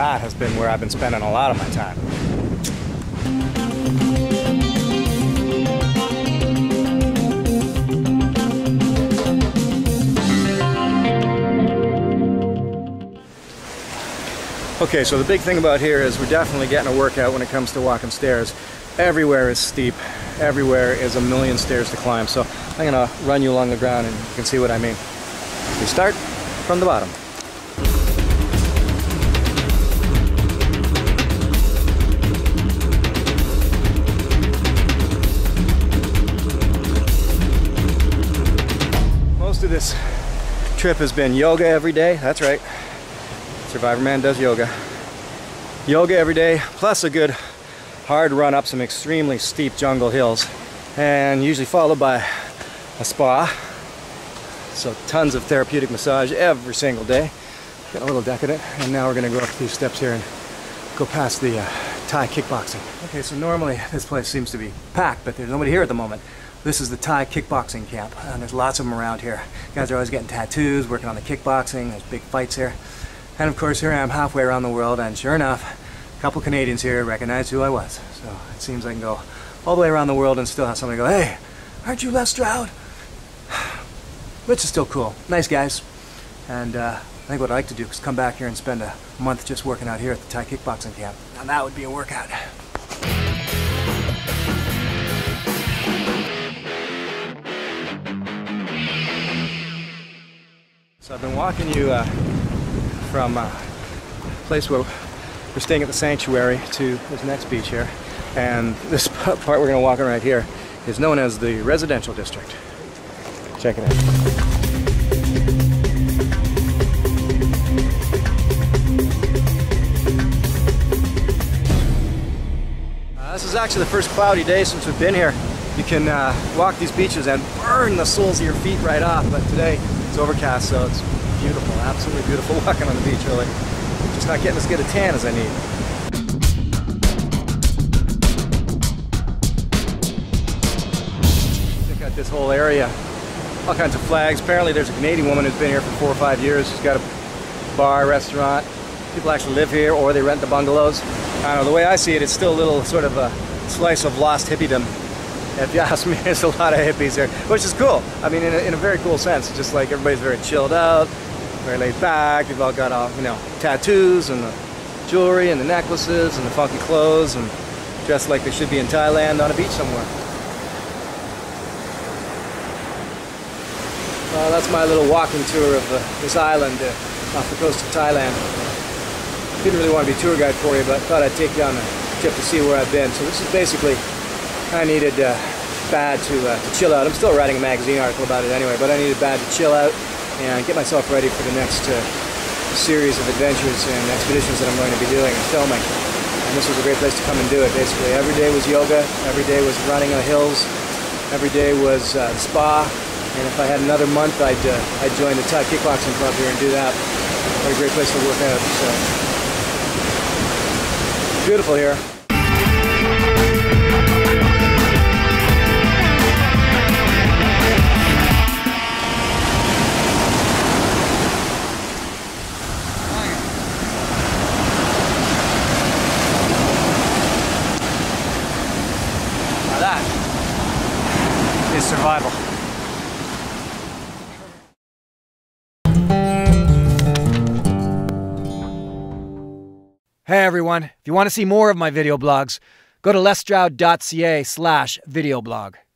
that has been where I've been spending a lot of my time. Okay, so the big thing about here is we're definitely getting a workout when it comes to walking stairs. Everywhere is steep. Everywhere is a million stairs to climb. So I'm gonna run you along the ground and you can see what I mean. We start from the bottom. Most of this trip has been yoga every day. That's right. Survivorman does yoga. Yoga every day, plus a good hard run up some extremely steep jungle hills, and usually followed by a spa. So tons of therapeutic massage every single day. Getting a little decadent, and now we're gonna go up these steps here and go past the Thai kickboxing. Okay, so normally this place seems to be packed, but there's nobody here at the moment. This is the Thai kickboxing camp, and there's lots of them around here. Guys are always getting tattoos, working on the kickboxing, there's big fights here. And of course, here I am halfway around the world, and sure enough, a couple Canadians here recognized who I was. So it seems I can go all the way around the world and still have somebody go, "Hey, aren't you Les Stroud?" Which is still cool. Nice guys. And I think what I'd like to do is come back here and spend a month just working out here at the Thai kickboxing camp. Now that would be a workout. So I've been walking you from a place where we're staying at the sanctuary to this next beach here. And this part we're going to walk in right here is known as the residential district. Check it out. This is actually the first cloudy day since we've been here. You can walk these beaches and burn the soles of your feet right off, but today it's overcast, so it's beautiful, absolutely beautiful walking on the beach, really. Just not getting as good a tan as I need. Check out this whole area. All kinds of flags. Apparently there's a Canadian woman who's been here for 4 or 5 years. She's got a bar, restaurant. People actually live here or they rent the bungalows. I don't know, the way I see it, it's still a little sort of a slice of lost hippiedom. If you ask me, there's a lot of hippies here, which is cool. I mean, in a very cool sense, just like everybody's very chilled out, very laid back. They've all got all, you know, tattoos and the jewelry and the necklaces and the funky clothes and dressed like they should be in Thailand on a beach somewhere. Well, that's my little walking tour of this island off the coast of Thailand. Didn't really want to be tour guide for you, but I thought I'd take you on a trip to see where I've been. So this is basically, I needed bad to chill out. I'm still writing a magazine article about it anyway, but I needed bad to chill out and get myself ready for the next series of adventures and expeditions that I'm going to be doing and filming. And this was a great place to come and do it, basically. Every day was yoga, every day was running on hills, every day was spa, and if I had another month, I'd join the Thai kickboxing club here and do that. What a great place to work out, so. Beautiful here. Survival. Hey everyone, if you want to see more of my video blogs, go to lesstroud.ca/videoblog.